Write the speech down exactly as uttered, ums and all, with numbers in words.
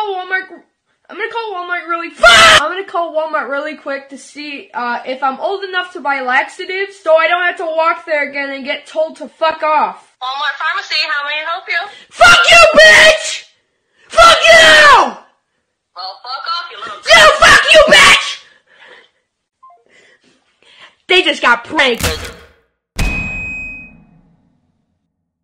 call Walmart. I'm gonna call Walmart really quick. I'm gonna call Walmart really quick to see uh, if I'm old enough to buy laxatives, so I don't have to walk there again and get told to fuck off. Walmart Pharmacy, how may I help you? Fuck you, bitch! Fuck you! Well, fuck off, you little bitch. You fuck you, bitch! They just got pranked.